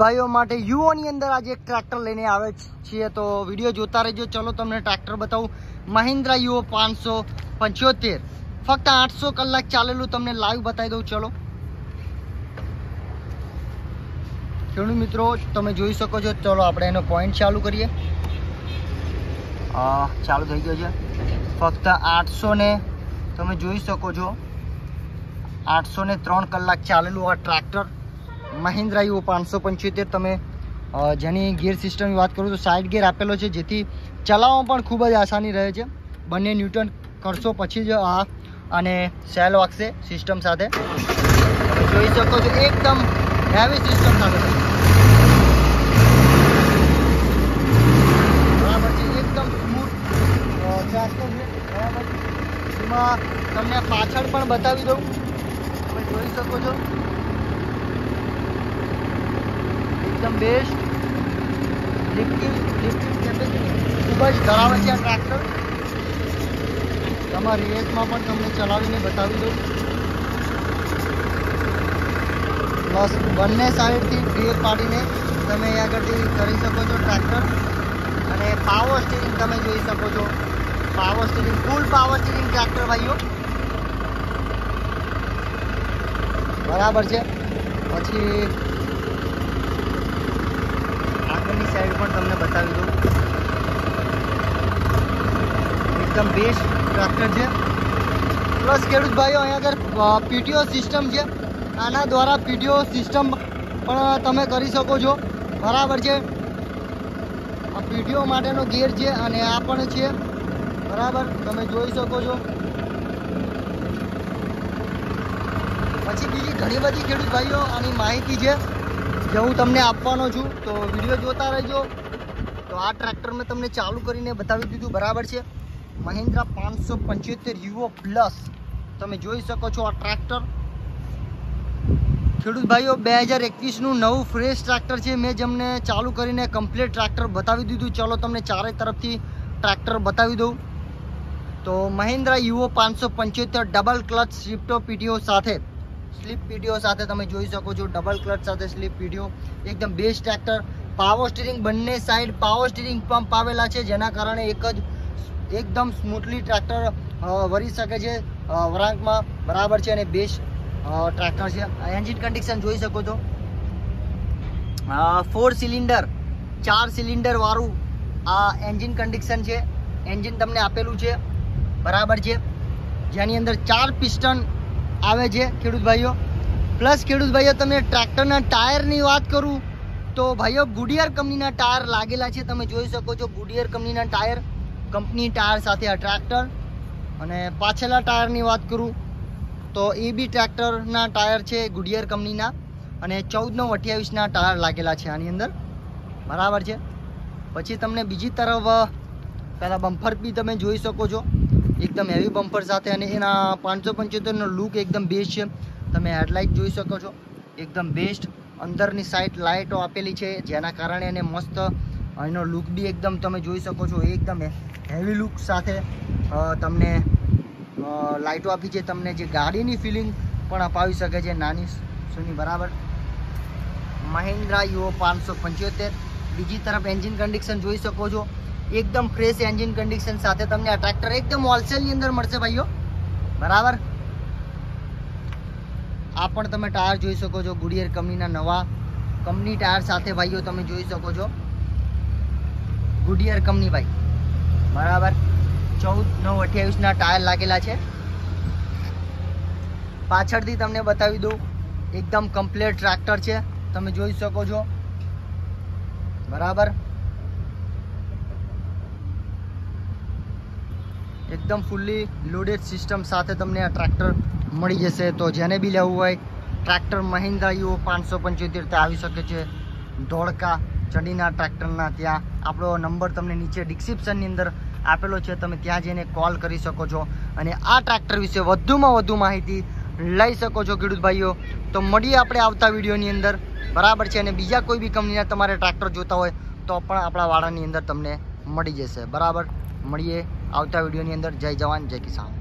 ભાઈઓ માટે યુઓ ની અંદર આજે એક ટ્રેક્ટર લઈને આવે છે તો વિડિયો જોતા રહેજો। ચલો તમને ટ્રેક્ટર બતાવું। મહિન્દ્રા યુવો 575 ફક્ત 800 કલાક ચાલેલું તમને લાઈવ બતાવી દઉં। ચલો ખેડૂત મિત્રો તમે જોઈ શકો છો। ચલો આપણે એનો પોઈન્ટ ચાલુ કરીએ। ચાલુ થઈ ગયો છે। ફક્ત 800 ને તમે જોઈ શકો છો 803 કલાક ચાલેલું આ ટ્રેક્ટર महिंद्रा युवो 575। तमे जेनी गियर सिस्टम की बात करूँ तो साइड गियर आपेलो छे जेथी चलाववामां पण खूब ज आसानी रहे छे। बने न्यूटन करशो पछी ज आ अने सेल वागशे सिस्टम साथे। तमे जोई शको छो एकदम हेवी सिस्टम साथे बराबर छे। एकदम स्मूथ ट्रैक्टर छे बराबर। एमां तमने पाछळ पण बतावी दऊं। तमे जोई शको छो एकदम बेस्ट लिफ्टिंग कैपेसिटी खूब ज धरावे छे आ ट्रेक्टर। तमारी रेस में पण तमने चलावीने बतावी दो। प्लस बंने साइड थी ब्रेक पाड़ीने तमे अहीं आगळथी करी शको छो ट्रेक्टर। अने पावर स्टीरिंग तमे जोई शको छो। Power steering full power steering tractor भाईओ बराबर छे। पछी साइड पर तमने बतावी दूं। एकदम बेस्ट ट्रेक्टर है। प्लस खेडूत भाईओ अहीं अगर पीटीओ सीस्टम है आना द्वारा पीटीओ सीस्टम पण तमे करी शको छो बराबर है। आ पीटीओ माटेनो गियर है अने आ पण छे बराबर तमे जोई शको छो। पछी बीजी घणी बधी खेडूत भाईओ आनी माहिती है जो हूँ तमने आपवानो छूं तो विडियो जोता रहो। तो आ ट्रेक्टर में तमने चालू करीने बतावी दीधुं बराबर छे। महिंद्रा 575 युवो प्लस तमे जोई शको छो। आ ट्रेक्टर खेडूत भाईओ 2021 नुं नवुं फ्रेश ट्रेक्टर छे। मैं जमने चालू करीने कम्प्लीट ट्रेक्टर बतावी दीधुं। चलो तमने चारे तरफथी ट्रेक्टर बतावी दऊं। तो Mahindra Yuvo 575 double clutch Swift PTO साथे स्लीप पीटीओ साथे तमे जोई शको छो। डबल क्लच साथे स्लीप पीटीओ एकदम बेस्ट ट्रेक्टर। पावर स्टीरिंग बंने साइड पावर स्टीरिंग पंप आवेला छे जेना कारणे एकदम स्मूथली ट्रेक्टर वरी सके छे वरांकमां बराबर छे। अने बेस्ट ट्रेक्टर छे। एंजिन कंडीशन जोई शको छो। 4 सिलिंडर 4 सिलिंडर वाळुं आ एंजिन कंडीशन छे। एंजिन तमने आपेलुं छे बराबर छे जेनी अंदर 4 पिस्टन आवे जे खेडूत भाईओ। प्लस खेडूत भाईओ तमने ट्रेक्टरना टायरनी वात करूँ तो भाईओ गुडियर कंपनीना टायर लागेला छे। तमे जोई शको छो गुडियर कंपनीना टायर साथे आ ट्रेक्टर। अने पाछला टायरनी वात करूँ तो ए बी ट्रेक्टरना टायर छे गुडियर कंपनीना अने 14/28 टायर लागेला छे आनी अंदर बराबर छे। पछी तमने बीजी तरफ पहेला बम्पर बी तमे जोई शको छो एकदम हेवी बम्पर साथे अने एना 575नो लूक एकदम बेस्ट है। तमे हेडलाइट जोई शको छो एकदम बेस्ट। अंदरनी साइड लाइटो आपेली छे जेना कारणे एने मस्त एनो लूक बी एकदम तमे जोई शको छो। एकदम हेवी लूक साथे तमने लाइटो आपी छे। तमने जे गाड़ीनी फीलिंग पण अपावी शके छे नानी सुनी बराबर। महिंद्रा युवो 575। बीजी तरफ एंजिन कंडीशन जोई शको छो एकदम फ्रेश एंजिन कंडीशन साथे तमने आ ट्रेक्टर एकदम होलसेल नी अंदर मळशे भाईओ बराबर। आ पण तमे टायर जोई शको छो गुडियर कंपनीना नवा कंपनी टायर साथे भाईओ तमे जोई शको छो गुडियर कंपनी भाई बराबर। 14/9/28 ना टायर लागेला छे। पाछळथी तमने बतावी दऊं एकदम कम्प्लीट ट्रेक्टर छे तमे जोई शको छो बराबर। एकदम फूल्ली लोडेड सिस्टम साथे तमने आ ट्रेक्टर मळी जशे। तो जेने बी लेवुं होय ट्रेक्टर महिंद्रा युवो 575 ते आवी शके छे धोळका चडीना ट्रेक्टरना। त्यां आपणो नंबर तमने नीचे डिस्क्रिप्शननी अंदर आपेलो छे। तमे त्यां जईने कॉल करी शको छो अने आ ट्रेक्टर विशे વધુમાં વધુ માહિતી લઈ શકો છો ખેડૂત ભાઈઓ। તો મળીએ આપણે આવતા વિડીયોની અંદર બરાબર છે। અને બીજા કોઈ બી કંપનીના તમારે ટ્રેક્ટર જોતા હોય તો પણ આપણા વાળાની અંદર તમને મળી જશે બરાબર। મળીએ આવતા વિડીયોની અંદર। જય જવાન જય કિસાન।